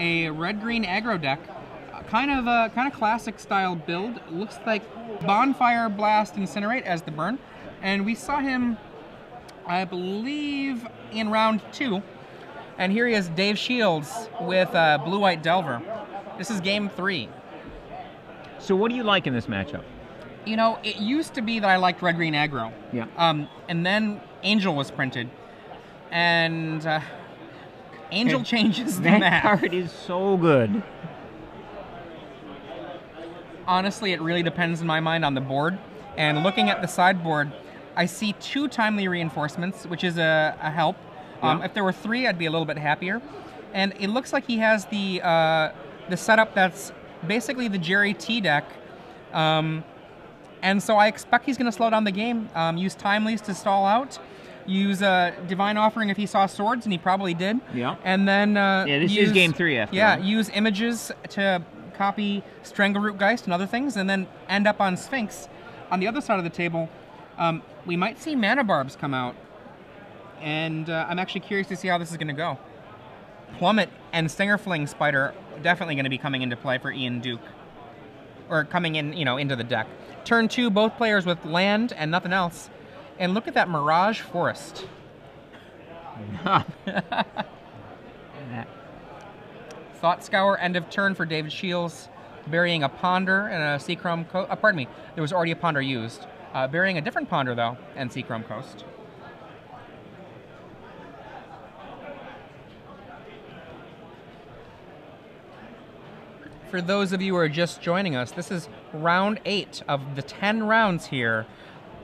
a red-green aggro deck. Kind of classic style build. Looks like Bonfire Blast, Incinerate as the burn. And we saw him, I believe, in round 2. And here he is, Dave Shiels with Blue-White Delver. This is game 3. So what do you like in this matchup? You know, it used to be that I liked red-green aggro. Yeah. And then Angel was printed. And Angel changes the map. That card is so good. Honestly, it really depends in my mind on the board. And looking at the sideboard, I see 2 Timely Reinforcements, which is a help. Yeah. If there were 3, I'd be a little bit happier. And it looks like he has the setup that's basically the Jerry T deck. And so I expect he's going to slow down the game, use Timelies to stall out, use Divine Offering if he saw swords, and he probably did. Yeah. And then this is game 3 after. Yeah, use Images to copy Strangleroot Geist and other things, and then end up on Sphinx. On the other side of the table, we might see Mana Barbs come out, and I'm actually curious to see how this is going to go. Plummet and Stingerfling Spider definitely going to be coming into play for Ian Duke, or coming in, you know, into the deck. Turn 2, both players with land and nothing else, and look at that Mirage Forest. Thought Scour, end of turn for David Shiels, burying a Ponder and a Seachrome Coast. Pardon me, there was already a Ponder used. Burying a different Ponder, though, and Seachrome Coast. For those of you who are just joining us, this is round 8 of the 10 rounds here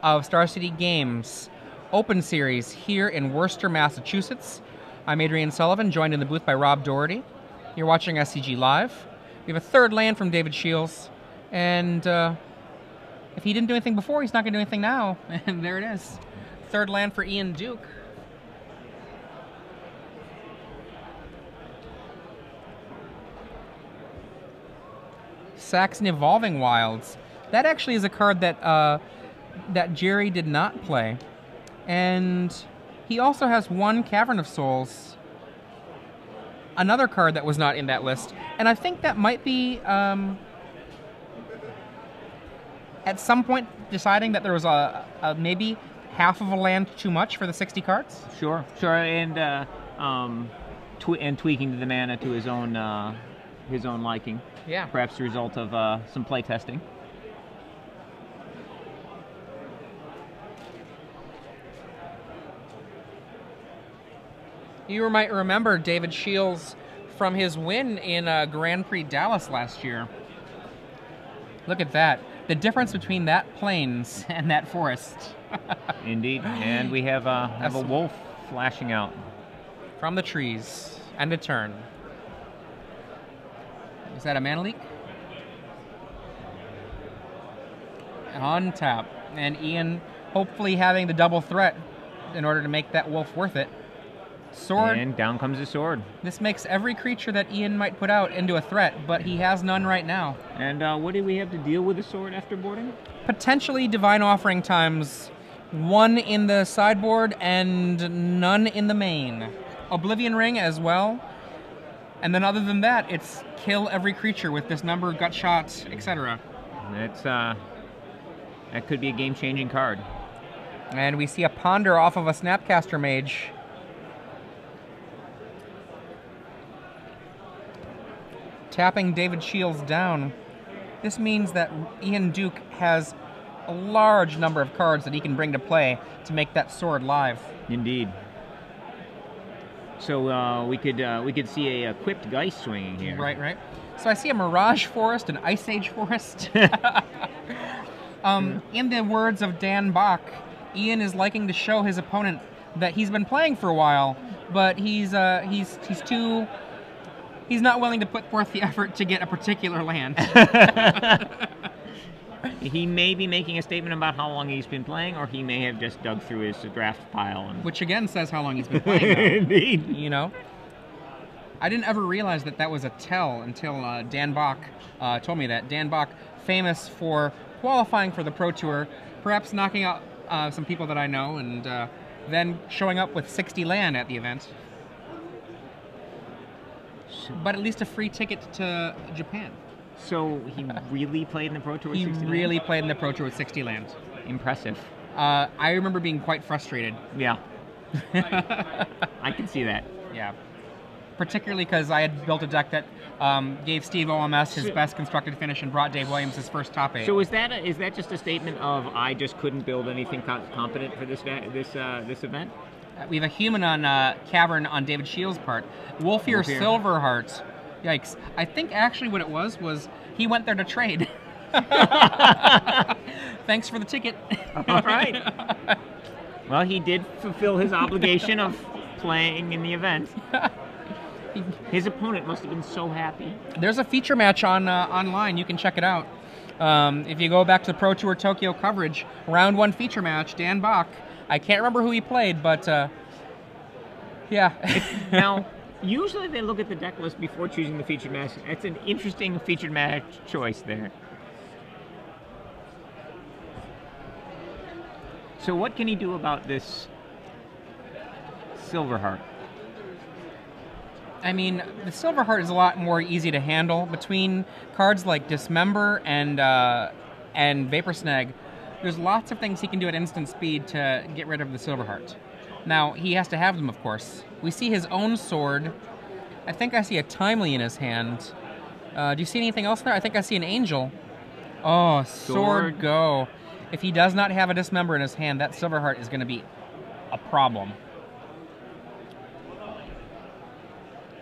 of Star City Games Open Series here in Worcester, Massachusetts. I'm Adrian Sullivan, joined in the booth by Rob Doherty. You're watching SCG Live. We have a third land from David Shiels, and if he didn't do anything before, he's not going to do anything now. And there it is. Third land for Ian Duke. Saxon Evolving Wilds. That actually is a card that that Jerry did not play. And he also has 1 Cavern of Souls, another card that was not in that list. And I think that might be, at some point, deciding that there was a maybe half of a land too much for the 60 cards. Sure, sure, and tweaking the mana to his own liking. Yeah. Perhaps the result of some play testing. You might remember David Shiels from his win in Grand Prix Dallas last year. Look at that. The difference between that plains and that forest. Indeed. And we have a wolf flashing out. From the trees. End of turn. Is that a Mana Leak? On tap. And Ian hopefully having the double threat in order to make that wolf worth it. Sword. And down comes the sword. This makes every creature that Ian might put out into a threat, but he has none right now. And what do we have to deal with the sword after boarding? Potentially Divine Offering times 1 in the sideboard and none in the main. Oblivion Ring as well. And then other than that, it's kill every creature with Dismember, Gut Shot, etc. That could be a game-changing card. And we see a Ponder off of a Snapcaster Mage. Tapping David Shiels down. This means that Ian Duke has a large number of cards that he can bring to play to make that sword live. Indeed. So we could see a Quipped Geist swinging here. Right, right. So I see a Mirage Forest, an Ice Age Forest. In the words of Dan Bach, Ian is liking to show his opponent that he's been playing for a while, but he's not willing to put forth the effort to get a particular land. He may be making a statement about how long he's been playing, or he may have just dug through his draft pile. And... which again says how long he's been playing, though. Indeed. You know? I didn't ever realize that that was a tell until Dan Bach told me that. Dan Bach, famous for qualifying for the Pro Tour, perhaps knocking out some people that I know, and then showing up with 60 land at the event. but at least a free ticket to Japan. So he really played in the Pro Tour with 60 lands? He really played in the Pro Tour with 60 lands. Impressive. I remember being quite frustrated. Yeah. I can see that. Yeah. Particularly because I had built a deck that gave Steve OMS his best constructed finish and brought Dave Williams his first top 8. So is that just a statement of I just couldn't build anything competent for this event? We have a human on Cavern on David Shiels' part. Wolfir Silverheart. Yikes. I think actually what it was he went there to trade. Thanks for the ticket. All right. Well, he did fulfill his obligation of playing in the event. His opponent must have been so happy. There's a feature match on online. You can check it out. If you go back to the Pro Tour Tokyo coverage, round one feature match, Dan Bach. I can't remember who he played, but yeah. Now, usually they look at the deck list before choosing the featured match. That's an interesting featured match choice there. So what can he do about this Silverheart? I mean, the Silverheart is a lot more easy to handle. Between cards like Dismember and Vapor Snag, there's lots of things he can do at instant speed to get rid of the Silverheart. Now, he has to have them, of course. We see his own sword. I think I see a Timely in his hand. Do you see anything else there? I think I see an Angel. Oh, sword go. If he does not have a Dismember in his hand, that Silverheart is going to be a problem.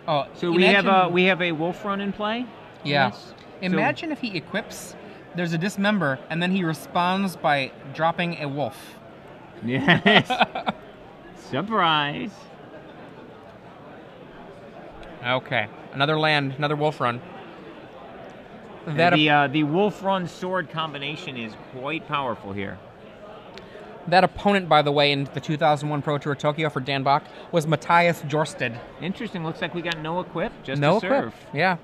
Oh, so we have a Wolf Run in play? Yeah. Yes. Imagine if he equips, there's a Dismember, and then he responds by dropping a wolf. Yes. Surprise. Okay. Another land, another Wolf Run. The Wolf Run sword combination is quite powerful here. That opponent, by the way, in the 2001 Pro Tour Tokyo for Dan Bach was Matthias Jorsted. Interesting. Looks like we got no equip, just no serve. Yeah,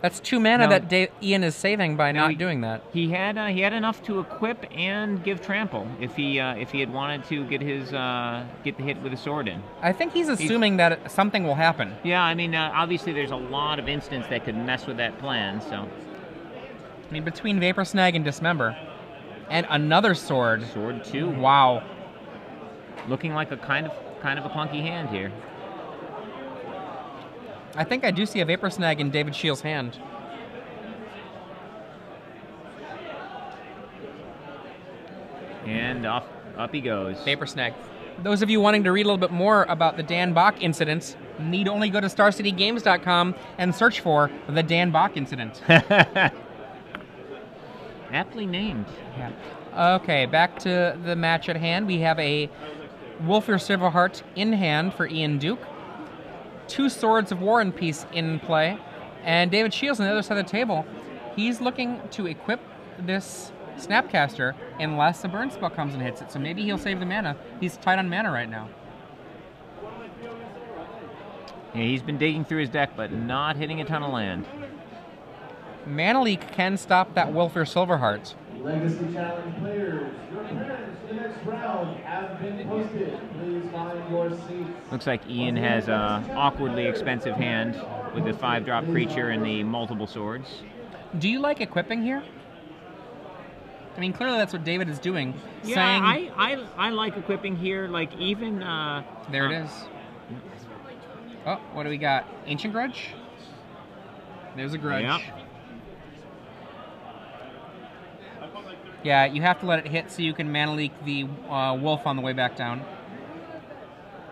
that's 2 mana now, that Ian is saving by not doing that. He had enough to equip and give trample if he had wanted to get the hit with a sword in. I think he's assuming that something will happen. Yeah, I mean obviously there's a lot of instants that could mess with that plan. So, I mean between Vapor Snag and Dismember. And another sword. Sword 2. Wow. Looking like a kind of a clunky hand here. I think I do see a Vapor Snag in David Shiels' hand. And up he goes. Vapor Snag. Those of you wanting to read a little bit more about the Dan Bach incident need only go to StarCityGames.com and search for the Dan Bach incident. Aptly named. Yeah. Okay, back to the match at hand. We have a Wolfir Silverheart in hand for Ian Duke. 2 Swords of War and Peace in play. And David Shiels on the other side of the table. He's looking to equip this Snapcaster unless the burn spell comes and hits it. So maybe he'll save the mana. He's tight on mana right now. Yeah, he's been digging through his deck but not hitting a ton of land. Mana Leak can stop that Wolfir Silverheart. Legacy Challenge players, your plans for the next round have been posted. Please find your seats. Looks like Ian has an awkwardly expensive hand with the 5-drop creature and the multiple swords. Do you like equipping here? I mean, clearly that's what David is doing. Yeah, saying, I like equipping here. Like even there it is. Oh, what do we got? Ancient Grudge. There's a Grudge. Yep. Yeah, you have to let it hit so you can Mana Leak the wolf on the way back down.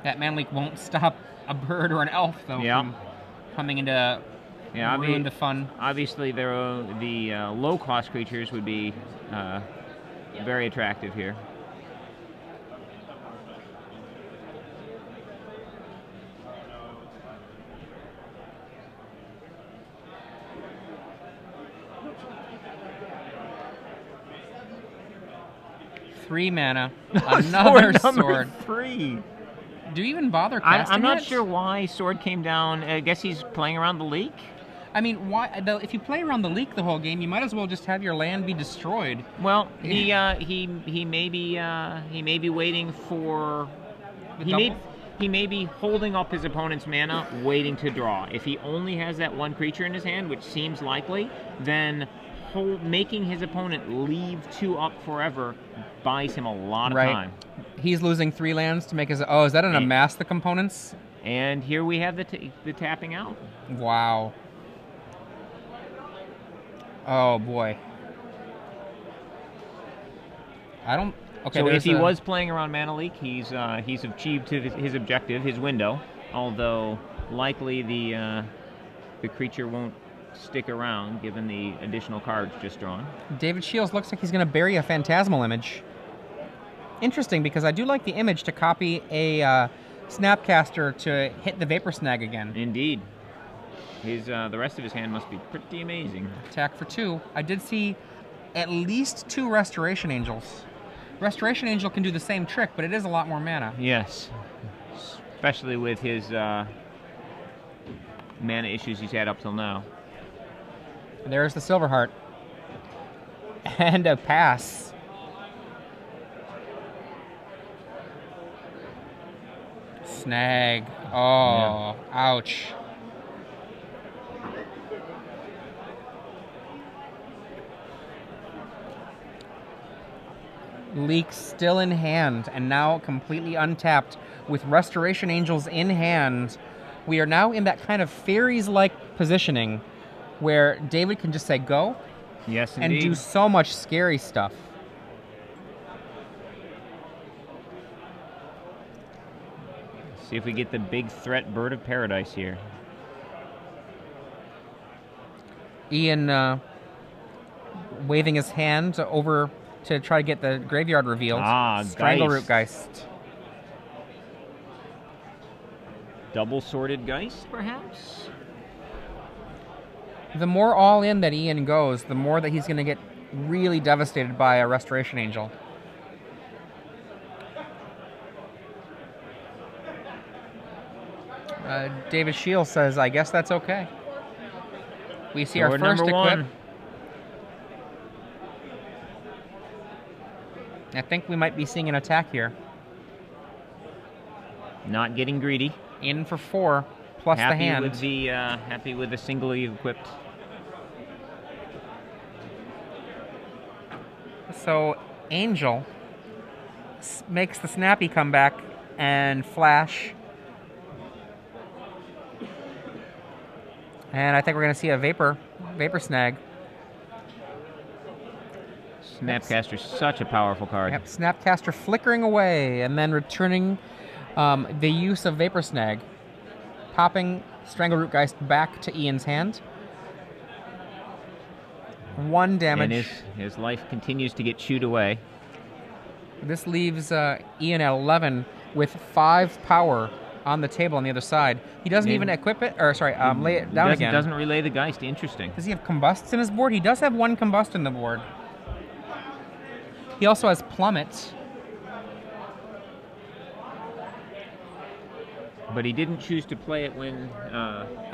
That Mana Leak won't stop a bird or an elf, though, from coming into ruined fun. Obviously, the low-cost creatures would be very attractive here. Three mana, another sword. 3. Do you even bother casting I'm not sure why sword came down. I guess he's playing around the leak. I mean, why? Though, if you play around the leak the whole game, you might as well just have your land be destroyed. Well, he may be waiting for. He may he may be holding up his opponent's mana, waiting to draw. If he only has that one creature in his hand, which seems likely, then making his opponent leave 2 up forever buys him a lot of time. He's losing 3 lands to make his... Oh, is that an amass the components? And here we have the tapping out. Wow. Oh, boy. I don't... Okay, so if he was playing around Mana Leak, he's achieved his objective, his window, although likely the creature won't stick around given the additional cards just drawn. David Shiels looks like he's going to bury a phantasmal image. Interesting, because I do like the image to copy a Snapcaster to hit the Vapor Snag again. Indeed. His the rest of his hand must be pretty amazing. Attack for 2. I did see at least 2 Restoration Angels. Restoration Angel can do the same trick, but it is a lot more mana. Yes. Especially with his mana issues he's had up till now. There's the Silverheart. And a pass. Snag. Oh, yeah. Ouch. Leak still in hand, and now completely untapped with Restoration Angels in hand. We are now in that kind of fairies-like positioning where David can just say go. Yes, indeed. And do so much scary stuff. Let's see if we get the big threat Bird of Paradise here. Ian waving his hand over to try to get the graveyard revealed. Ah, Strangleroot Geist. Double-sorted Geist, perhaps? The more all-in that Ian goes, the more that he's going to get really devastated by a Restoration Angel. David Shiels says, I guess that's okay. We see our first equip. One. I think we might be seeing an attack here. Not getting greedy. In for 4, plus happy the hand. With the, happy with the singly equipped. So Angel makes the snappy comeback and flash. And I think we're going to see a vapor snag. Snapcaster is such a powerful card. Yep, Snapcaster flickering away and then returning the use of Vapor Snag, popping Strangleroot Geist back to Ian's hand. 1 damage. And his life continues to get chewed away. This leaves Ian at 11 with 5 power on the table on the other side. He doesn't even equip it, or sorry, lay it down again. He doesn't relay the Geist. Interesting. Does he have Combusts in his board? He does have 1 Combust in the board. He also has Plummet. But he didn't choose to play it when...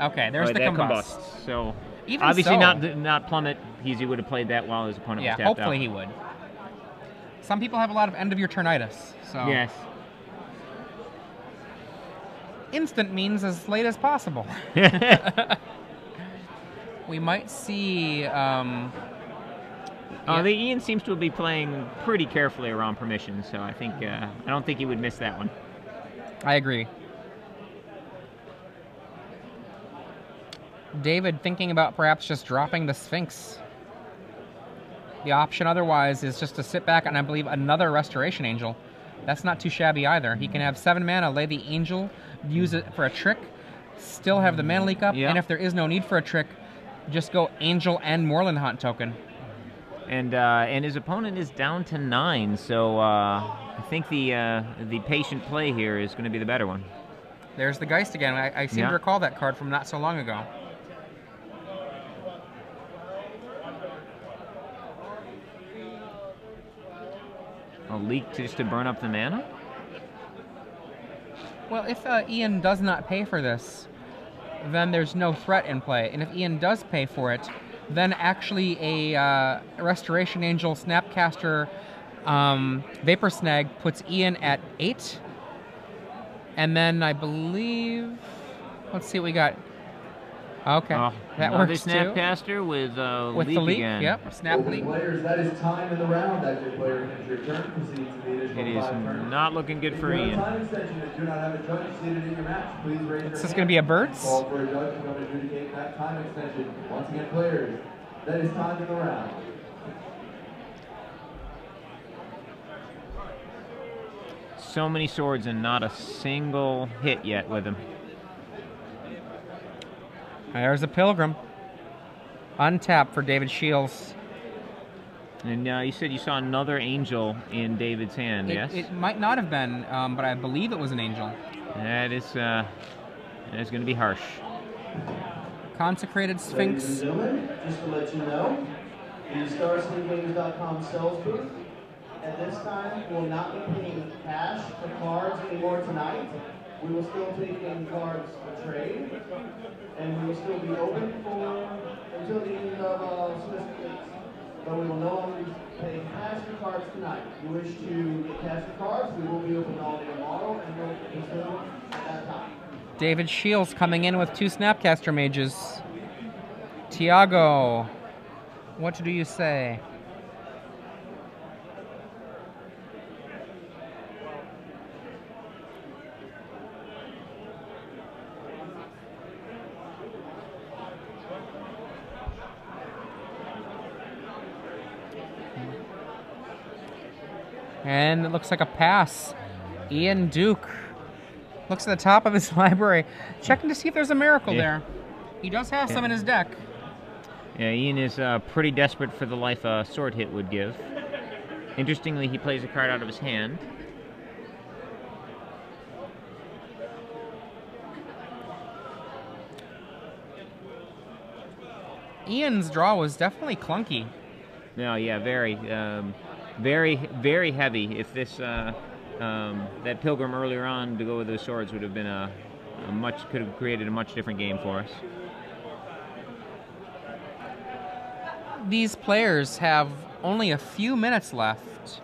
okay, there's the Combust. So, even obviously so, not Plummet. He would have played that while his opponent was tapped out. Yeah, hopefully he would. Some people have a lot of end-of-your-turnitis. So. Yes. Instant means as late as possible. We might see... Yeah. The Ian seems to be playing pretty carefully around permission, so I think I don't think he would miss that one. I agree. David thinking about perhaps just dropping the Sphinx. The option otherwise is just to sit back and I believe another Restoration Angel. That's not too shabby either. He can have 7 mana, lay the Angel, use it for a trick, still have the Mana Leak up, and if there is no need for a trick, just go Angel and Moreland Hunt token. And his opponent is down to 9, so I think the patient play here is going to be the better one. There's the Geist again. I seem to recall that card from not so long ago. A leak just to burn up the mana? Well, if Ian does not pay for this, then there's no threat in play. And if Ian does pay for it, then actually a Restoration Angel, Snapcaster, Vapor Snag puts Ian at 8. And then I believe, let's see what we got. Okay, that works too. Snapcaster with leak the leak again. Yep, snap leak. Players, that is time in the round. After player ends your turn, proceed to the additional five turns. Not looking good for Ian. This is going to be a Birds. Call for a judge to adjudicate that time extension. Once again, players, that is time in the round. So many swords and not a single hit yet with him. There's a Pilgrim. Untap for David Shiels. And you said you saw another angel in David's hand, yes? It might not have been, but I believe it was an angel. That is going to be harsh. Consecrated Sphinx. Ladies and gentlemen, just to let you know, the StarCityGames.com sales booth at this time will not be paying cash for cards anymore tonight. We will still take in cards for trade, and we will still be open for until the end of solicitation. But we will no longer pay cash for cards tonight. If you wish to get cash for cards, we will be open all day tomorrow, and we'll until that time. David Shiels coming in with two Snapcaster Mages. Tiago, what do you say? And it looks like a pass. Ian Duke looks at the top of his library, checking to see if there's a miracle there. He does have some in his deck. Yeah, Ian is pretty desperate for the life a sword hit would give. Interestingly, he plays a card out of his hand. Ian's draw was definitely clunky. No, yeah, very. Very, very heavy. If this that Pilgrim earlier on to go with those swords would have been a much, could have created a much different game for us. These players have only a few minutes left.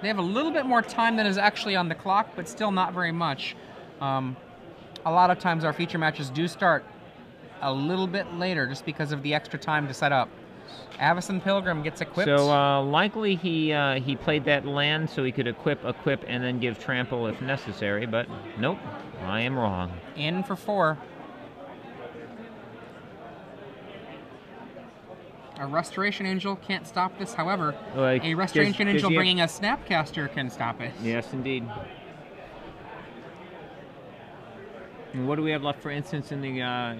They have a little bit more time than is actually on the clock, but still not very much. A lot of times our feature matches do start a little bit later just because of the extra time to set up. Avison Pilgrim gets equipped. So likely he played that land so he could equip, and then give trample if necessary, but nope, I am wrong. In for four. A Restoration Angel can't stop this, however. A Restoration Angel bringing a Snapcaster can stop it. Yes, indeed. And what do we have left, for instance, in the now,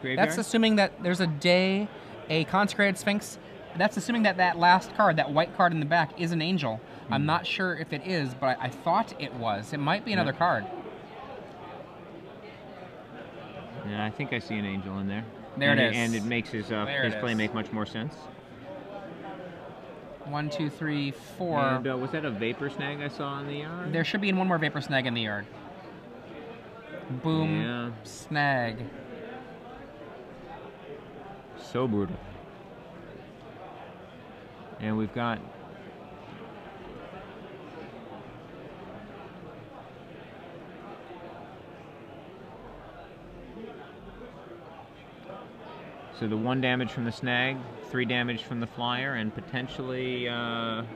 graveyard? That's assuming that there's a day... A Consecrated Sphinx, that's assuming that that last card, that white card in the back, is an angel. I'm not sure if it is, but I thought it was. It might be another card. Yeah, I think I see an angel in there. There it is. And it makes his play make much more sense. 1, 2, 3, 4. And was that a Vapor Snag I saw in the yard? There should be one more Vapor Snag in the yard. Boom. Yeah. Snag. So brutal. And we've got so the 1 damage from the snag, 3 damage from the flyer, and potentially can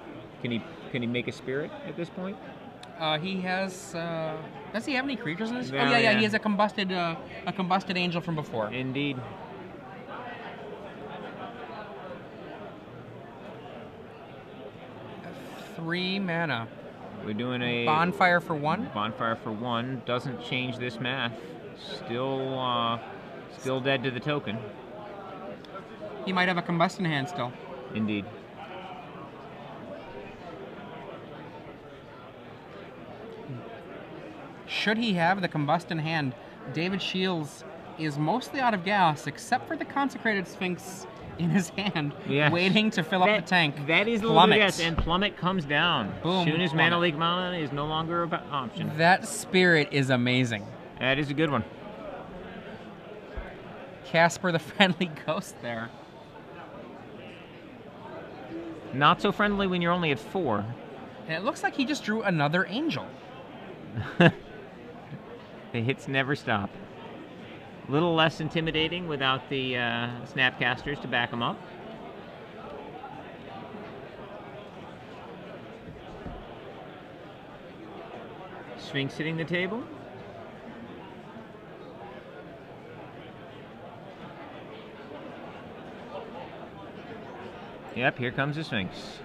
he make a spirit at this point? He has. Does he have any creatures in this? Oh yeah. He has a combusted angel from before. Indeed. Three mana. We're doing a... Bonfire for 1? Bonfire for 1. Doesn't change this math. Still, still dead to the token. He might have a combustion hand still. Indeed. Should he have the combustion hand? David Shiels is mostly out of gas, except for the Consecrated Sphinx in his hand, waiting to fill up the tank. That is Plummet. And Plummet comes down. Boom. As soon as Mana Leak Mana is no longer an option. That spirit is amazing. That is a good one. Casper the Friendly Ghost there. Not so friendly when you're only at 4. And it looks like he just drew another angel. The hits never stop. A little less intimidating without the Snapcasters to back them up. Sphinx hitting the table. Yep, here comes the Sphinx.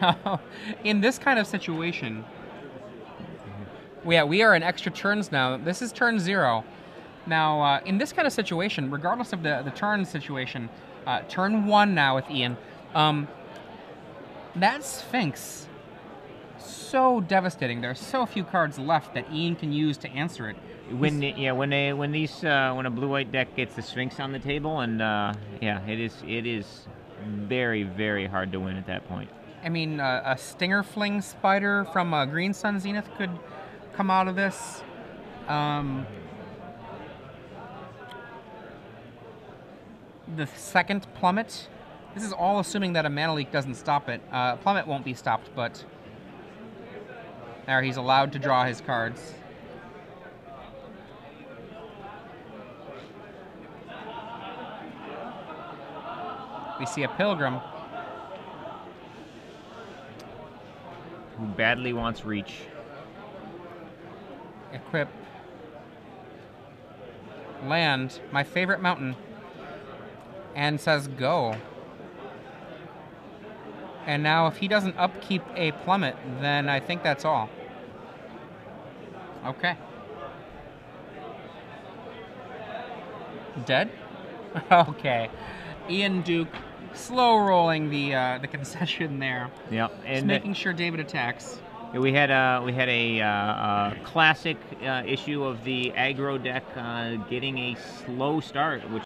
Now, in this kind of situation, yeah, we are in extra turns now. This is turn 0. Now, in this kind of situation, regardless of the turn situation, turn 1 now with Ian, that Sphinx, so devastating. There are so few cards left that Ian can use to answer it. When when a blue-white deck gets the Sphinx on the table, and yeah, it is very, very hard to win at that point. I mean, a Stingerfling Spider from Green Sun Zenith could come out of this. The second Plummet. This is all assuming that a Mana Leak doesn't stop it. Plummet won't be stopped, but there, he's allowed to draw his cards. We see a Pilgrim. Who badly wants reach. Equip. Land, my favorite mountain. And says go. And now if he doesn't upkeep a Plummet, then I think that's all. Okay. Dead? Okay. Ian Duke slow rolling the concession there. Yep. And just making sure David attacks. We had a classic issue of the aggro deck getting a slow start, which